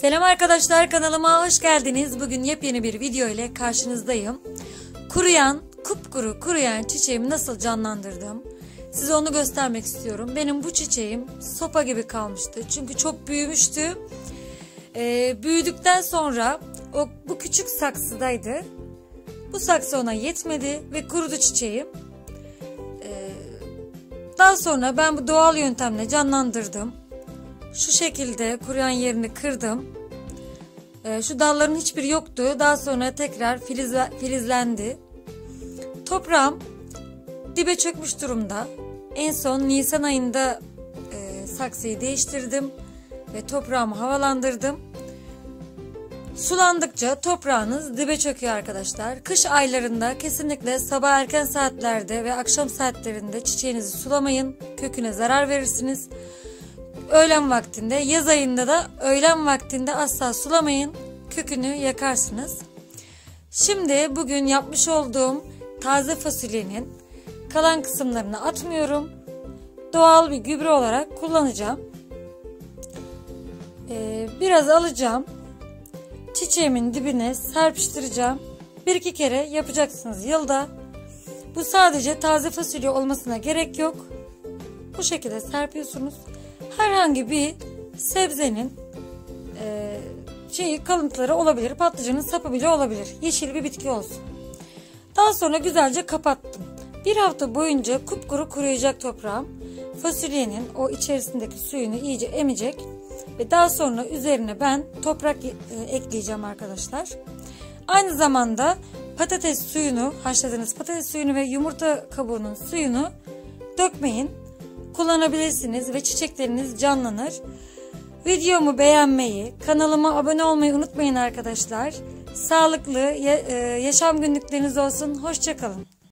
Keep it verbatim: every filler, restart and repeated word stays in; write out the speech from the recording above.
Selam arkadaşlar, kanalıma hoş geldiniz. Bugün yepyeni bir video ile karşınızdayım. Kuruyan, kupkuru kuruyan çiçeğimi nasıl canlandırdım? Size onu göstermek istiyorum. Benim bu çiçeğim sopa gibi kalmıştı. Çünkü çok büyümüştü. Ee, büyüdükten sonra o bu küçük saksıdaydı. Bu saksı ona yetmedi ve kurudu çiçeğim. Ee, daha sonra ben bu doğal yöntemle canlandırdım. Şu şekilde kuruyan yerini kırdım. Ee, şu dalların hiçbiri yoktu. Daha sonra tekrar filiz, filizlendi. Toprağım dibe çökmüş durumda. En son Nisan ayında e, saksıyı değiştirdim ve toprağımı havalandırdım. Sulandıkça toprağınız dibe çöküyor arkadaşlar. Kış aylarında kesinlikle sabah erken saatlerde ve akşam saatlerinde çiçeğinizi sulamayın. Köküne zarar verirsiniz. Öğlen vaktinde, yaz ayında da öğlen vaktinde asla sulamayın. Kökünü yakarsınız. Şimdi bugün yapmış olduğum taze fasulyenin kalan kısımlarını atmıyorum. Doğal bir gübre olarak kullanacağım. Ee, biraz alacağım. Çiçeğimin dibine serpiştireceğim. Bir iki kere yapacaksınız yılda. Bu sadece taze fasulye olmasına gerek yok. Bu şekilde serpiyorsunuz. Herhangi bir sebzenin e, şeyi, kalıntıları olabilir. Patlıcanın sapı bile olabilir. Yeşil bir bitki olsun. Daha sonra güzelce kapattım. Bir hafta boyunca kupkuru kuruyacak toprağım. Fasulyenin o içerisindeki suyunu iyice emecek. Ve daha sonra üzerine ben toprak ekleyeceğim arkadaşlar. Aynı zamanda patates suyunu, haşladığınız patates suyunu ve yumurta kabuğunun suyunu dökmeyin. Kullanabilirsiniz ve çiçekleriniz canlanır. Videomu beğenmeyi, kanalıma abone olmayı unutmayın arkadaşlar. Sağlıklı yaşam günlükleriniz olsun. Hoşça kalın.